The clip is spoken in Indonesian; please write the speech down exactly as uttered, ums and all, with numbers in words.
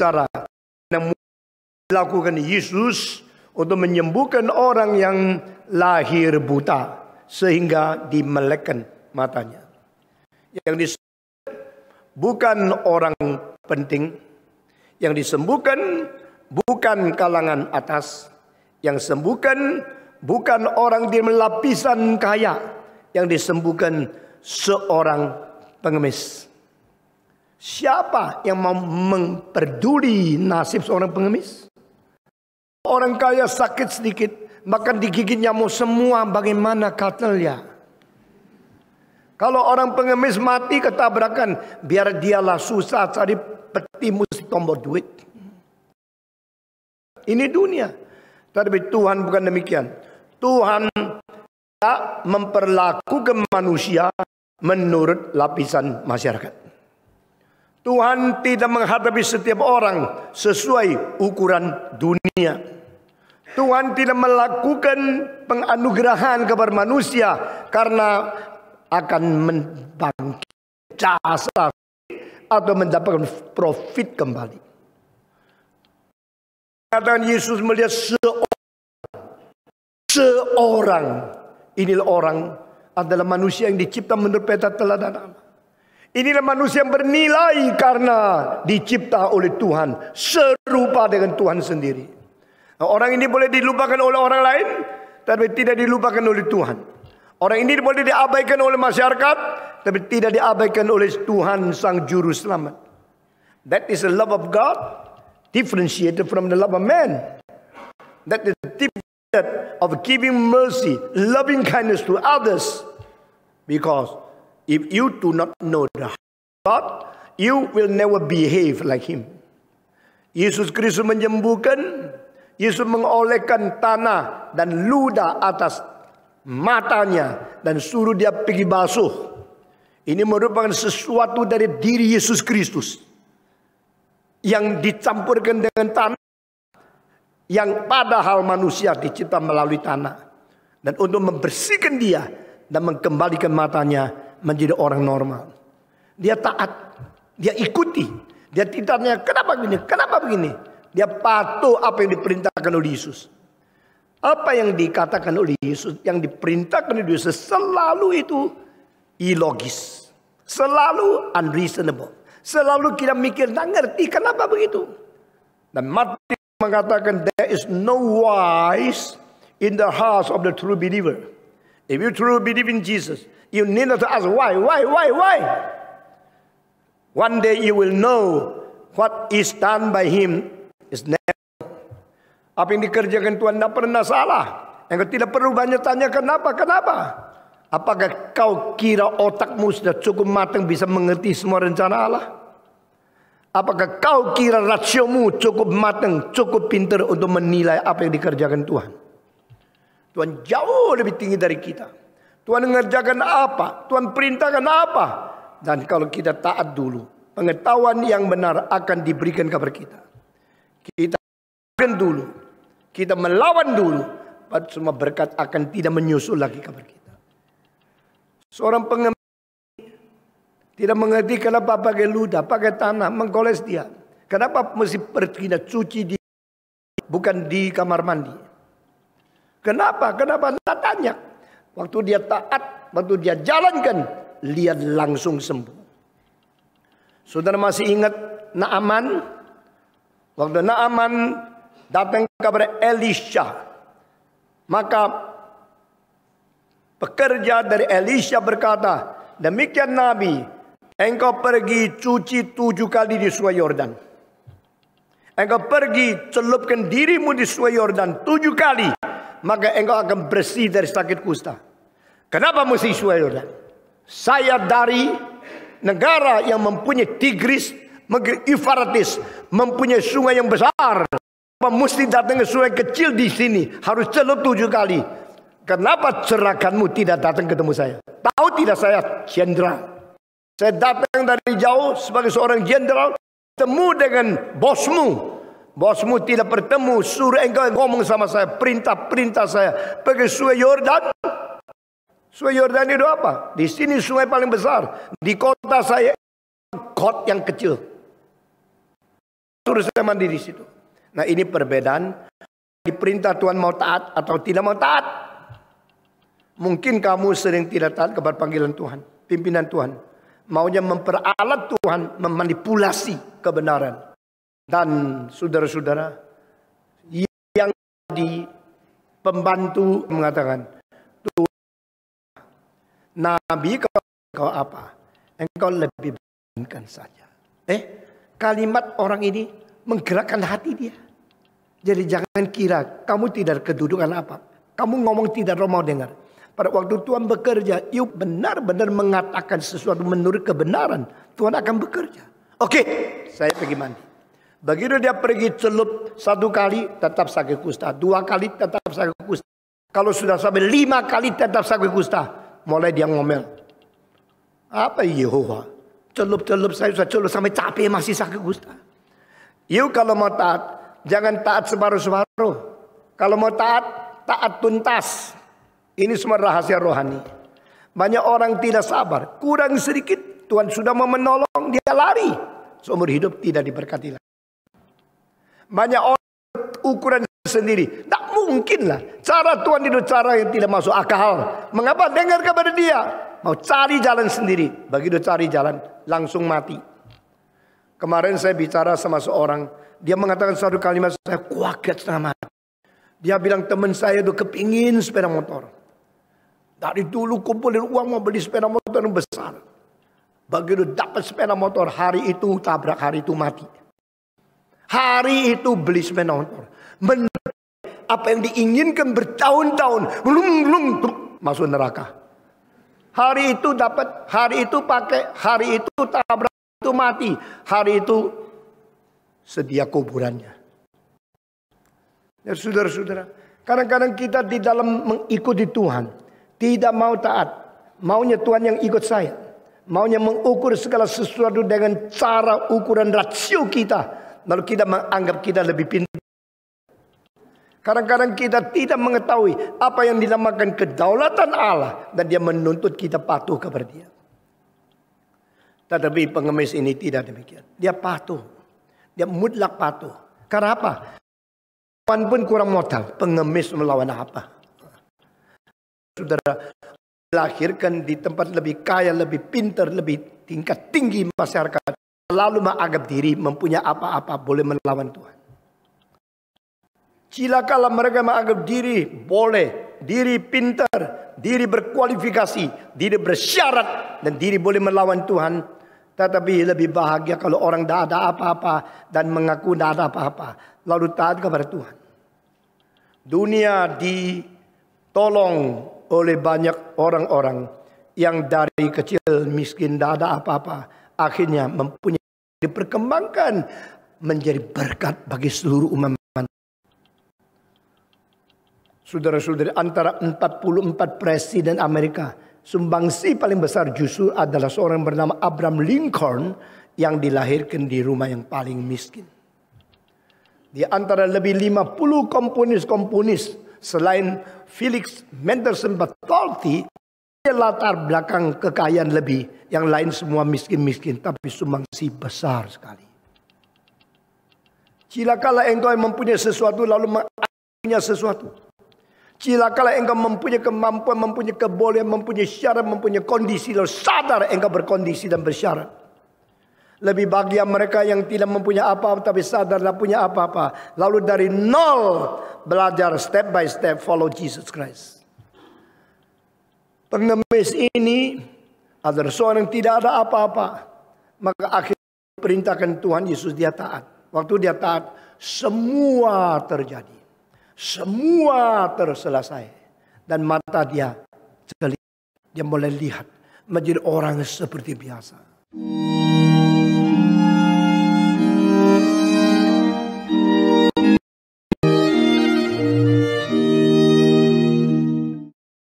cara yang dilakukan Yesus untuk menyembuhkan orang yang lahir buta sehingga dimelekkan matanya. Yang disembuhkan bukan orang penting, yang disembuhkan bukan kalangan atas, yang sembuhkan bukan orang di lapisan kaya, yang disembuhkan seorang pengemis. Siapa yang mau memperduli nasib seorang pengemis? Orang kaya sakit sedikit, bahkan digigit nyamuk semua, bagaimana katelnya? Kalau orang pengemis mati ketabrakan, biar dialah susah cari peti mesti tombol duit. Ini dunia. Tapi Tuhan bukan demikian. Tuhan tak memperlakukan manusia menurut lapisan masyarakat. Tuhan tidak menghadapi setiap orang sesuai ukuran dunia. Tuhan tidak melakukan penganugerahan kepada manusia karena akan membangkit jasa atau mendapatkan profit kembali. Katakan Yesus melihat seorang, seorang inilah orang adalah manusia yang dicipta menurut peta teladan Allah. Inilah manusia yang bernilai karena dicipta oleh Tuhan serupa dengan Tuhan sendiri. Nah, orang ini boleh dilupakan oleh orang lain, tapi tidak dilupakan oleh Tuhan. Orang ini boleh diabaikan oleh masyarakat, tapi tidak diabaikan oleh Tuhan Sang Juru Selamat. That is the love of God differentiated from the love of man. That is the difference of giving mercy, loving kindness to others. Because if you do not know the heart of God, you will never behave like Him. Yesus Kristus menyembuhkan, Yesus mengolehkan tanah dan ludah atas matanya dan suruh dia pergi basuh. Ini merupakan sesuatu dari diri Yesus Kristus yang dicampurkan dengan tanah, yang padahal manusia dicipta melalui tanah, dan untuk membersihkan dia dan mengembalikan matanya menjadi orang normal. Dia taat, dia ikuti, dia tidak tanya kenapa begini, kenapa begini. Dia patuh apa yang diperintahkan oleh Yesus. Apa yang dikatakan oleh Yesus, yang diperintahkan oleh Yesus, selalu itu ilogis, selalu unreasonable, selalu kita mikir, tak ngerti kenapa begitu. Dan Matius mengatakan, there is no wise in the hearts of the true believer. If you truly believe in Jesus, you need not to ask why, why, why, why. One day you will know what is done by Him is never. Apa yang dikerjakan Tuhan tidak pernah salah. Yang tidak perlu banyak tanya kenapa, kenapa. Apakah kau kira otakmu sudah cukup matang bisa mengerti semua rencana Allah? Apakah kau kira rasiomu cukup matang, cukup pintar untuk menilai apa yang dikerjakan Tuhan? Tuhan jauh lebih tinggi dari kita. Tuhan mengerjakan apa? Tuhan perintahkan apa? Dan kalau kita taat dulu, pengetahuan yang benar akan diberikan kepada kita. Kita akan dulu. Kita melawan dulu, semua berkat akan tidak menyusul lagi kepada kita. Seorang pengemis tidak mengerti kenapa pakai ludah, pakai tanah, menggoles dia. Kenapa mesti pergi cuci di, bukan di kamar mandi? Kenapa? Kenapa tidak tanya? Waktu dia taat, waktu dia jalankan, lihat langsung sembuh. Saudara masih ingat Naaman? Waktu Naaman datang kepada Elisha, maka pekerja dari Elisha berkata, demikian Nabi, engkau pergi cuci tujuh kali di Sungai Yordan. Engkau pergi celupkan dirimu di Sungai Yordan tujuh kali, maka engkau akan bersih dari sakit kusta. Kenapa mesti Sungai Yordan? Saya dari negara yang mempunyai Tigris, negeri Efratis, mempunyai sungai yang besar. Mesti datang ke sungai kecil di sini, harus celup tujuh kali. Kenapa cerakanmu tidak datang ketemu saya? Tahu tidak saya jenderal? Saya datang dari jauh sebagai seorang jenderal, bertemu dengan bosmu. Bosmu tidak bertemu, suruh engkau ngomong sama saya, perintah-perintah saya. Pergi Sungai Yordan. Sungai Yordan itu apa? Di sini sungai paling besar. Di kota saya, kot yang kecil. Suruh saya mandiri di situ. Nah, ini perbedaan. Diperintah Tuhan mau taat atau tidak mau taat. Mungkin kamu sering tidak taat kepada panggilan Tuhan, pimpinan Tuhan. Maunya memperalat Tuhan, memanipulasi kebenaran. Dan saudara-saudara, yang di pembantu mengatakan, Tuhan, Nabi kau, kau apa? Engkau lebih bandingkan saja. Eh, kalimat orang ini menggerakkan hati dia. Jadi jangan kira kamu tidak kedudukan apa. Kamu ngomong tidak mau dengar. Pada waktu Tuhan bekerja, yuk benar-benar mengatakan sesuatu menurut kebenaran. Tuhan akan bekerja. Oke, saya pergi mandi. Begitu dia pergi celup satu kali tetap sakit kusta. Dua kali tetap sakit kusta. Kalau sudah sampai lima kali tetap sakit kusta. Mulai dia ngomel. Apa Yehova? Celup-celup saya sudah celup sampai capek masih sakit kusta. Yuk kalau mau taat. Jangan taat separuh-separuh. Kalau mau taat, taat tuntas. Ini semua rahasia rohani. Banyak orang tidak sabar. Kurang sedikit, Tuhan sudah mau menolong, dia lari. Seumur hidup tidak diberkati lagi. Banyak orang ukuran sendiri. Tak mungkinlah. Cara Tuhan itu cara yang tidak masuk akal. Mengapa dengar kepada dia? Mau cari jalan sendiri. Begitu cari jalan, langsung mati. Kemarin saya bicara sama seorang. Dia mengatakan satu kalimat, saya kaget sama. Dia bilang teman saya itu kepingin sepeda motor. Dari dulu kumpulin uang mau beli sepeda motor yang besar. Begitu dapat sepeda motor, hari itu tabrak, hari itu mati. Hari itu beli sepeda motor. Men apa yang diinginkan bertahun-tahun. Lung, lung, masuk neraka. Hari itu dapat, hari itu pakai, hari itu tabrak, hari itu mati. Hari itu sedia kuburannya. Ya, saudara-saudara, kadang-kadang kita di dalam mengikuti Tuhan, tidak mau taat, maunya Tuhan yang ikut saya, maunya mengukur segala sesuatu dengan cara ukuran rasio kita, lalu kita menganggap kita lebih pintar. Kadang-kadang kita tidak mengetahui apa yang dinamakan kedaulatan Allah, dan dia menuntut kita patuh kepada dia. Tetapi pengemis ini tidak demikian, dia patuh. Dia mutlak patuh. Karena apa? Tuhan pun kurang modal. Pengemis melawan apa? Saudara, dilahirkan di tempat lebih kaya, lebih pintar, lebih tingkat tinggi masyarakat. Lalu menganggap diri mempunyai apa-apa boleh melawan Tuhan. Cilakalah mereka menganggap diri boleh, diri pintar, diri berkualifikasi, diri bersyarat, dan diri boleh melawan Tuhan. Tetapi lebih bahagia kalau orang tidak ada apa-apa dan mengaku tidak ada apa-apa. Lalu taat kepada Tuhan. Dunia ditolong oleh banyak orang-orang yang dari kecil miskin tidak ada apa-apa. Akhirnya mempunyai diperkembangkan menjadi berkat bagi seluruh umat. Saudara-saudari, antara empat puluh empat presiden Amerika, sumbangsi paling besar justru adalah seorang bernama Abraham Lincoln yang dilahirkan di rumah yang paling miskin. Di antara lebih lima puluh komponis-komponis selain Felix Mendelssohn Bartholdy, dia latar belakang kekayaan lebih. Yang lain semua miskin-miskin, tapi sumbangsi besar sekali. Cilakalah engkau yang mempunyai sesuatu lalu mengakuinya sesuatu. Cilakalah engkau mempunyai kemampuan, mempunyai kebolehan, mempunyai syarat, mempunyai kondisi. Lalu sadar engkau berkondisi dan bersyarat. Lebih bahagia mereka yang tidak mempunyai apa-apa, tapi sadarlah punya apa-apa. Lalu dari nol belajar step by step follow Jesus Christ. Pengemis ini adalah seorang yang tidak ada apa-apa. Maka akhirnya perintahkan Tuhan Yesus dia taat. Waktu dia taat, semua terjadi. Semua terselesai. Dan mata dia jeli. Dia mulai lihat. Menjadi orang seperti biasa.